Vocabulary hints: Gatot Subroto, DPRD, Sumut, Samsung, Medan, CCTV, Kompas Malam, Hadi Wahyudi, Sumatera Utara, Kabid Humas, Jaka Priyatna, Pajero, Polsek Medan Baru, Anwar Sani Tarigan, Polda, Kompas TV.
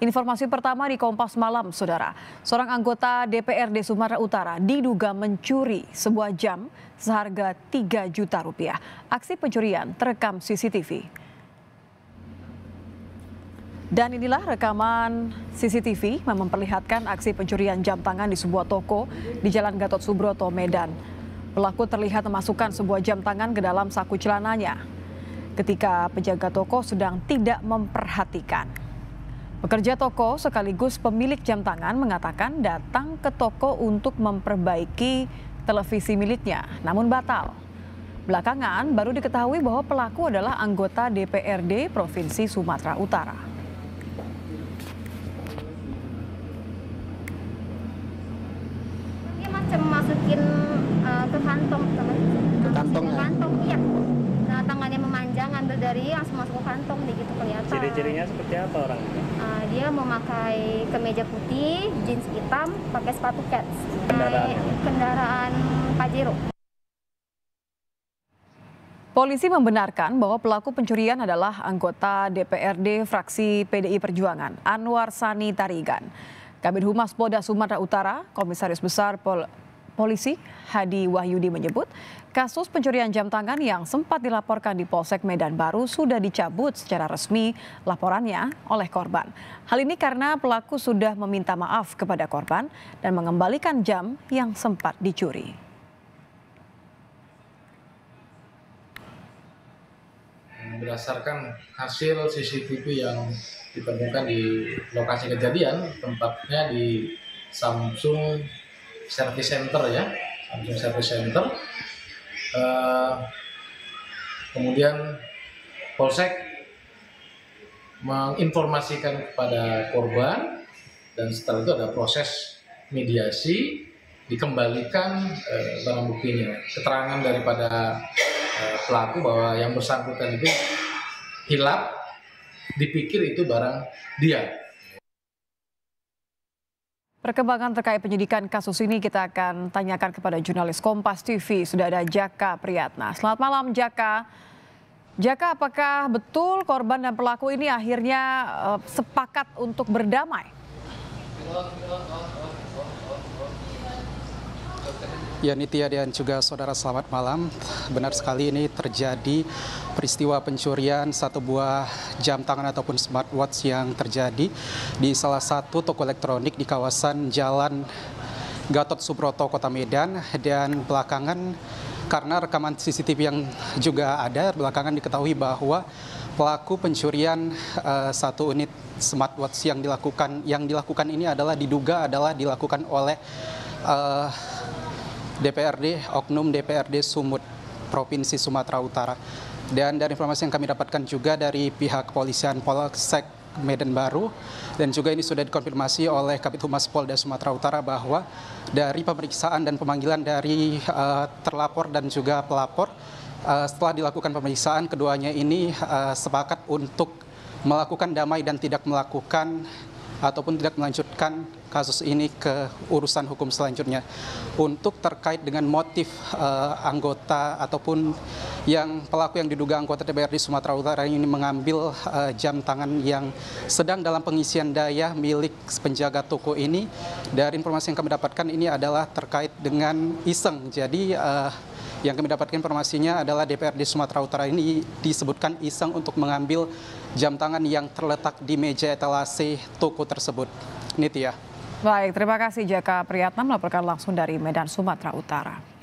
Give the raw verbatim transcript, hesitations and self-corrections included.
Informasi pertama di Kompas Malam, Saudara. Seorang anggota D P R D Sumatera Utara diduga mencuri sebuah jam seharga tiga juta rupiah. Aksi pencurian terekam C C T V. Dan inilah rekaman C C T V yang memperlihatkan aksi pencurian jam tangan di sebuah toko di Jalan Gatot Subroto, Medan. Pelaku terlihat memasukkan sebuah jam tangan ke dalam saku celananya ketika penjaga toko sedang tidak memperhatikan. Pekerja toko sekaligus pemilik jam tangan mengatakan datang ke toko untuk memperbaiki televisi miliknya, namun batal. Belakangan baru diketahui bahwa pelaku adalah anggota D P R D Provinsi Sumatera Utara. Dia macam masukin uh, ke kantong, ke kantongnya. Kantong, iya. Nah, tangannya memanjang, ambil dari langsung masuk ke kantong, gitu kelihatan. Ciri-cirinya seperti apa orangnya? Uh, dia memakai kemeja putih, jeans hitam, pakai sepatu cats, naik kendaraan Pajero. Polisi membenarkan bahwa pelaku pencurian adalah anggota D P R D fraksi P D I Perjuangan, Anwar Sani Tarigan. Kabid Humas Polda Sumatera Utara, Komisaris Besar Pol Polisi Hadi Wahyudi menyebut, kasus pencurian jam tangan yang sempat dilaporkan di Polsek Medan Baru sudah dicabut secara resmi laporannya oleh korban. Hal ini karena pelaku sudah meminta maaf kepada korban dan mengembalikan jam yang sempat dicuri. Berdasarkan hasil C C T V yang ditemukan di lokasi kejadian, tempatnya di Samsung Service Center ya, Samsung Service Center. Uh, kemudian Polsek menginformasikan kepada korban dan setelah itu ada proses mediasi, dikembalikan uh, barang buktinya. Keterangan daripada uh, pelaku bahwa yang bersangkutan itu hilaf, dipikir itu barang dia. Perkembangan terkait penyidikan kasus ini kita akan tanyakan kepada jurnalis Kompas T V, sudah ada Jaka Priyatna. Selamat malam Jaka. Jaka, apakah betul korban dan pelaku ini akhirnya uh, sepakat untuk berdamai? Ya Nitya dan juga saudara, selamat malam. Benar sekali ini terjadi peristiwa pencurian satu buah jam tangan ataupun smartwatch yang terjadi di salah satu toko elektronik di kawasan Jalan Gatot Subroto, Kota Medan. Dan belakangan karena rekaman C C T V yang juga ada, belakangan diketahui bahwa pelaku pencurian uh, satu unit smartwatch yang dilakukan yang dilakukan ini adalah diduga adalah dilakukan oleh uh, D P R D, oknum D P R D Sumut, Provinsi Sumatera Utara. Dan dari informasi yang kami dapatkan juga dari pihak kepolisian Polsek Medan Baru, dan juga ini sudah dikonfirmasi oleh Kabid Humas Polda Sumatera Utara bahwa dari pemeriksaan dan pemanggilan dari uh, terlapor dan juga pelapor, uh, setelah dilakukan pemeriksaan keduanya ini uh, sepakat untuk melakukan damai dan tidak melakukan ataupun tidak melanjutkan kasus ini ke urusan hukum selanjutnya. Untuk terkait dengan motif uh, anggota ataupun yang pelaku yang diduga anggota D P R D Sumatera Utara ini mengambil uh, jam tangan yang sedang dalam pengisian daya milik penjaga toko ini, dari informasi yang kami dapatkan ini adalah terkait dengan iseng. Jadi uh, yang kami dapatkan informasinya adalah D P R D Sumatera Utara ini disebutkan iseng untuk mengambil jam tangan yang terletak di meja etalase toko tersebut. Nitya. Baik, terima kasih Jaka Priyatna melaporkan langsung dari Medan, Sumatera Utara.